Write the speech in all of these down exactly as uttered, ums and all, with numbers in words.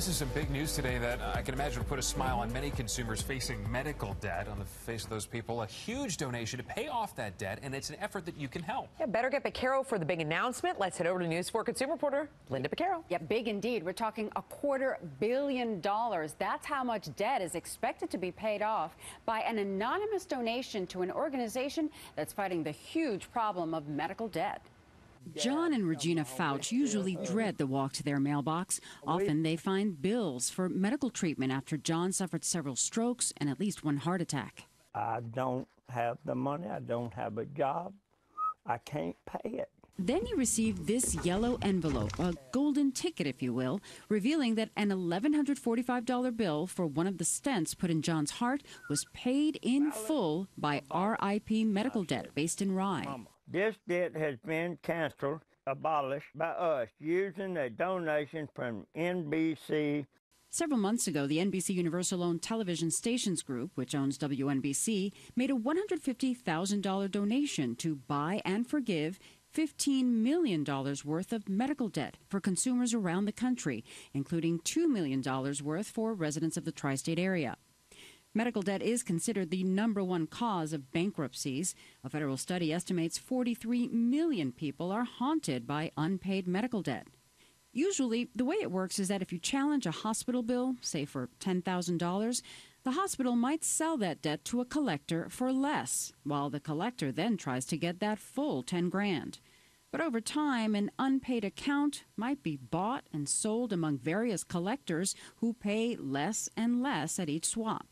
This is some big news today that uh, I can imagine put a smile on many consumers facing medical debt. On the face of those people, a huge donation to pay off that debt, and it's an effort that you can help. Yeah, better get Picaro for the big announcement. Let's head over to News four Consumer Reporter Linda Picaro. Yeah, big indeed. We're talking a quarter billion dollars. That's how much debt is expected to be paid off by an anonymous donation to an organization that's fighting the huge problem of medical debt. John and Regina Fouch usually dread the walk to their mailbox. Often they find bills for medical treatment after John suffered several strokes and at least one heart attack. I don't have the money. I don't have a job. I can't pay it. Then you receive this yellow envelope, a golden ticket, if you will, revealing that an eleven hundred forty-five dollar bill for one of the stents put in John's heart was paid in full by R I P Medical Debt based in Rye. This debt has been canceled, abolished by us, using a donation from N B C. Several months ago, the N B C Universal-owned television stations group, which owns W N B C, made a one hundred fifty thousand dollar donation to buy and forgive fifteen million dollars worth of medical debt for consumers around the country, including two million dollars worth for residents of the tri-state area. Medical debt is considered the number one cause of bankruptcies. A federal study estimates forty-three million people are haunted by unpaid medical debt. Usually, the way it works is that if you challenge a hospital bill, say for ten thousand dollars, the hospital might sell that debt to a collector for less, while the collector then tries to get that full ten grand. But over time, an unpaid account might be bought and sold among various collectors who pay less and less at each swap.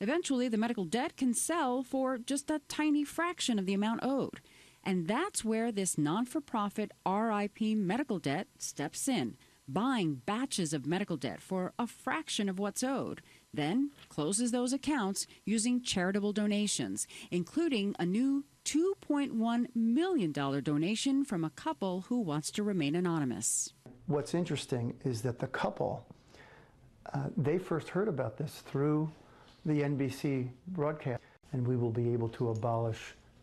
Eventually, the medical debt can sell for just a tiny fraction of the amount owed. And that's where this non-for-profit R I P Medical Debt steps in, buying batches of medical debt for a fraction of what's owed, then closes those accounts using charitable donations, including a new two point one million dollar donation from a couple who wants to remain anonymous. What's interesting is that the couple, uh, they first heard about this through the N B C broadcast, and we will be able to abolish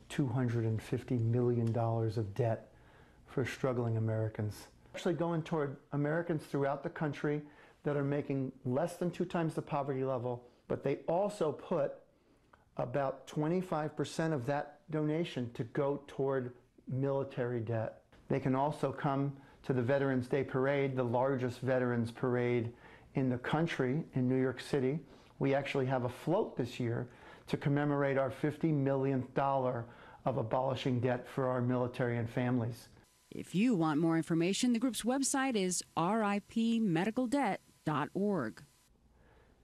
two hundred fifty million dollars of debt for struggling Americans. Actually going toward Americans throughout the country that are making less than two times the poverty level, but they also put about twenty-five percent of that donation to go toward military debt. They can also come to the Veterans Day Parade, the largest veterans parade in the country in New York City. We actually have a float this year to commemorate our fifty millionth dollar of abolishing debt for our military and families. If you want more information, the group's website is rip medical debt dot org.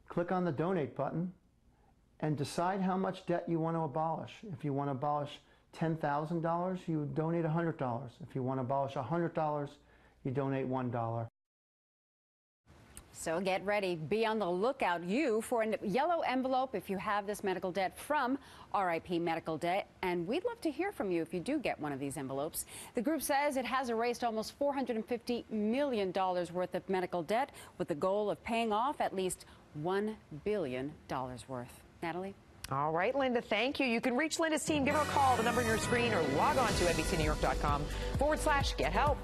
Click on the donate button and decide how much debt you want to abolish. If you want to abolish ten thousand dollars, you donate one hundred dollars. If you want to abolish one hundred dollars, you donate one dollar. So get ready. Be on the lookout, you, for a yellow envelope if you have this medical debt from R I P Medical Debt. And we'd love to hear from you if you do get one of these envelopes. The group says it has erased almost four hundred fifty million dollars worth of medical debt with the goal of paying off at least one billion dollars worth. Natalie? All right, Linda, thank you. You can reach Linda's team. Give her a call, the number on your screen, or log on to N B C New York dot com forward slash get help.